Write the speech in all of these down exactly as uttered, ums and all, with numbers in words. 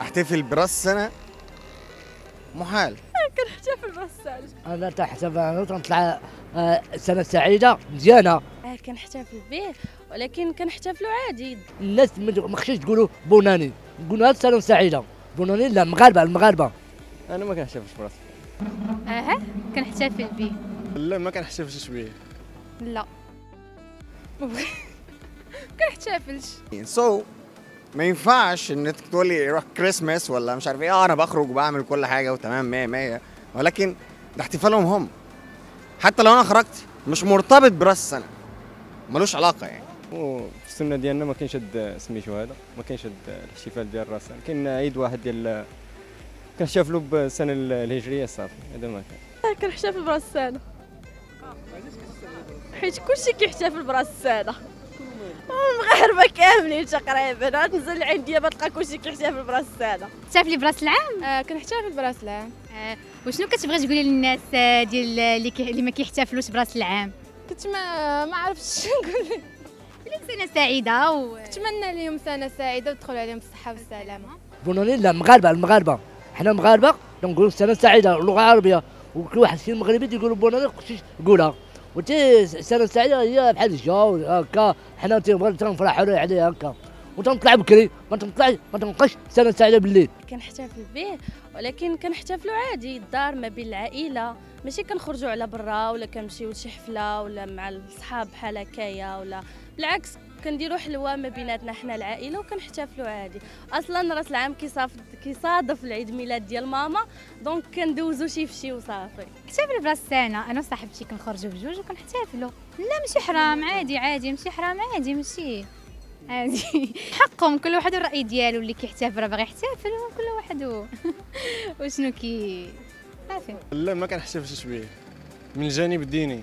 احتفل براس سنة محال. كان احتفل براس سنة. أنا تحسبها تنطلع سنة سعيدة مزيانة. كنحتفل به ولكن كنحتفلوا عادي. الناس ما خشيش تقولوا بوناني، نقولوا سنة سعيدة. بوناني لا، مغاربة المغاربة. أنا ما كنحتفلش براسي. أها كنحتفل به. لا ما كنحتفلش به. لا. كنحتفلش. سو ما ينفعش انك تقولي روح كريسماس ولا مش عارف ايه. اه انا بخرج وبعمل كل حاجه وتمام مية مية، ولكن ده احتفالهم هم. حتى لو انا خرجت مش مرتبط براس السنه، ملوش علاقه يعني. وفي السنه ديالنا ما كاينش هاد سميتو هذا، ما كاينش هاد الاحتفال ديال راس السنه. كاين عيد واحد ديال كنحتفلوا بالسنه الهجريه صافي، هذا ما كان. كنحتفل براس السنه حيت كلشي كيحتفل براس السنه، المغاربه كاملين تقريبا. عاد نزل عندي دابا تلقى كلشي كيحتفل براس السنه. تحتفلي براس العام؟ آه كنحتفل براس العام. آه وشنو كتبغي تقولي للناس ديال اللي كي... اللي ما كيحتفلوش براس العام؟ كنت ما ما عرفتش نقول لهم سنه سعيده و... كنتمنى لهم سنه سعيده وتدخل عليهم بالصحه والسلامه. بونوني لا، المغاربه المغاربه حنا المغاربه كنقولوا سنه سعيده، اللغه العربيه وكل واحد فينا المغربي تيقولوا بونوني خصك تقولها. وتي السنه السعيده هي بحال الجو هكا، حنا تنبغيو تنفرحوا عليه هكا وتنطلع بكري، ما تنطلعش ما تنبقاش السنه السعيده بالليل. كنحتفل به ولكن كنحتفلوا عادي الدار ما بين العائله، ماشي كنخرجوا على برا ولا كنمشيو لشي حفله ولا مع الصحاب بحال هكايا، ولا بالعكس كنديروا حلوه ما بيناتنا حنا العائله وكنحتفلوا عادي. اصلا راس العام كيصادف كيصادف العيد ميلاد ديال ماما، دونك كندوزو شي فشي وصافي. احتفل براس السنه، انا وصاحبتي كنخرجوا بجوج وكنحتفلوا. لا ماشي حرام، عادي عادي ماشي حرام، عادي ماشي عادي. حقهم كل واحد الراي ديالو، اللي كيحتفل راه باغي يحتفل، وكل واحد وشنو كي صافي. لا ما كنحتفلش به من الجانب الديني،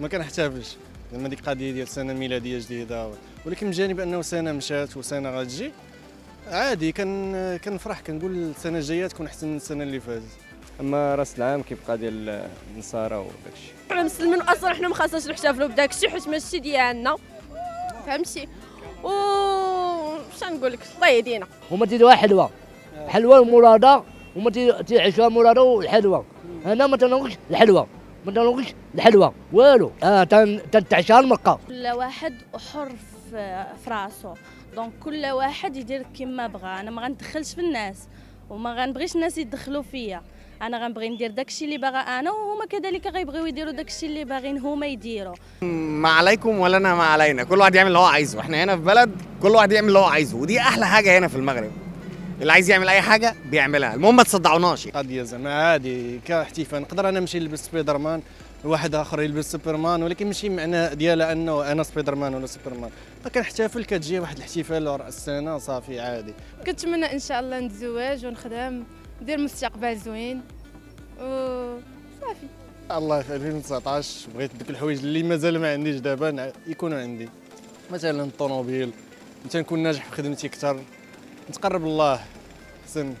ما كنحتفلش زعما ديك القضيه ديال سنه ميلاديه جديده، ولكن من جانب انه سنه مشات وسنه غتجي عادي كن كنفرح، كنقول السنه الجايه تكون احسن من السنه اللي فاتت. اما راس العام كيبقى ديال النصارى وداك الشيء. حنا مسلمين اصلا حنا ما خاصناش نحتفلوا بداك الشيء حيت ماشي ديالنا، فهمتي؟ و شنو نقول لك، الله يهدينا. هما تيديروها حلوه حلوه المراده، هما تيعيشوها المراده والحلوه. هنا ما تناولش الحلوه، ما تناولش الحلوه والو. اه تنتعشى المرقه. كل واحد حر في راسو، دونك كل واحد يدير كما بغى. انا ما غندخلش في الناس وما غنبغيش الناس يدخلوا فيا، انا غنبغي ندير داكشي اللي باغا انا، وهما كذلك غيبغيو يديروا داكشي اللي باغين هما يديروا. ما عليكم ولا انا ما علينا، كل واحد يعمل اللي هو عايزه. احنا هنا في بلد كل واحد يعمل اللي هو عايزه، ودي احلى حاجه هنا في المغرب، اللي عايز يعمل اي حاجه بيعملها، المهم ما تصدعوناش. قضيه زعما عادي كاحتفال، نقدر انا نمشي نلبس سبايدر مان، واحد اخر يلبس سوبرمان، ولكن ماشي معنى ديالها انه انا سبايدر مان ولا سوبرمان. فكنحتفل كتجي واحد الاحتفال راس السنه صافي عادي. كنتمنى ان شاء الله نتزوج ونخدم، ندير مستقبل زوين وصافي. الله في ألفين وتسعطاش بغيت دوك الحوايج اللي مازال ما عنديش دابا يكونوا عندي، مثلا الطونوبيل، مثلا نكون ناجح في خدمتي اكثر، نتقرب الله احسن.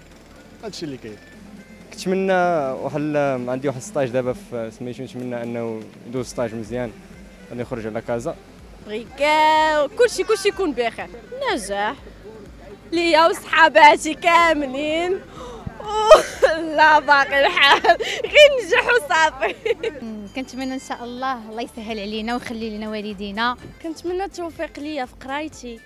هادشي اللي كاين. كنتمنى واحد عندي واحد ستاج دابا في سميتو، نتمنى انه يدوز ستاج مزيان غادي يخرج على كازا. بغيكا وكلشي كلشي يكون بخير، نجاح ليا وصحاباتي كاملين. لا باقي الحال غير نجح وصافي. كنتمنى ان شاء الله الله يسهل علينا ويخلي لنا والدينا. كنتمنى التوفيق ليا في قرايتي،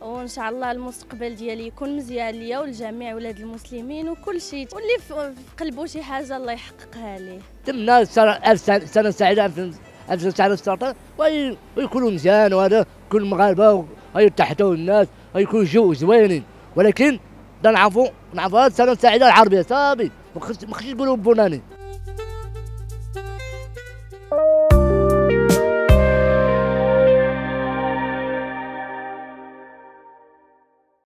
وان شاء الله المستقبل ديالي يكون مزيان ليا ولجميع ولاد المسلمين وكل شيء، واللي في قلبه شي حاجه الله يحققها ليه. نتمنى السنه السعيده ألفين وتسعطاش ويكونوا مزيان، وهذا كل المغاربه غيرتحتوا الناس غيكونوا جو زوينين، ولكن تنعرفوا نعرفوا السنه السعيده العربيه صافي، ما خصش تقولوا بوناني.